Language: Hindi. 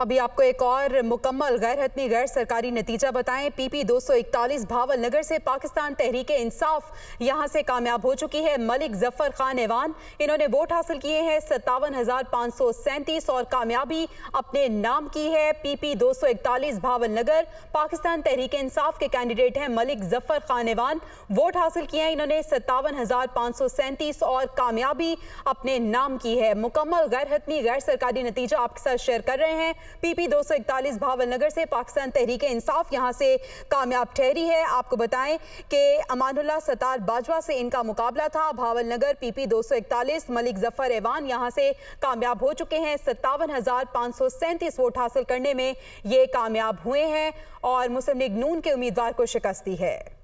अभी आपको एक और मुकम्मल गैर हतमी गैर सरकारी नतीजा बताएं। PP-241 भावलनगर से पाकिस्तान तहरीक इंसाफ यहाँ से कामयाब हो चुकी है। मलिक मुजफ्फर खान अवान, इन्होंने वोट हासिल किए हैं 57,537 और कामयाबी अपने नाम की है। PP-241 भावलनगर पाकिस्तान तहरीक इंसाफ के कैंडिडेट हैं मलिक मुजफ्फर खान अवान। वोट हासिल किए हैं इन्होंने 57,537 और कामयाबी अपने नाम की है। मुकम्मल गैर हतमी गैर सरकारी नतीजा आपके साथ शेयर कर रहे हैं। PP-241 भावलनगर से पाकिस्तान तहरीक इंसाफ यहां से कामयाब ठहरी है। आपको बताएं कि अमानुल्लाह सतार बाजवा से इनका मुकाबला था। भावलनगर PP-241 मलिक मुजफ्फर एवान यहां से कामयाब हो चुके हैं। 57,537 वोट हासिल करने में ये कामयाब हुए हैं और मुस्लिम लीग नून के उम्मीदवार को शिकस्त दी है।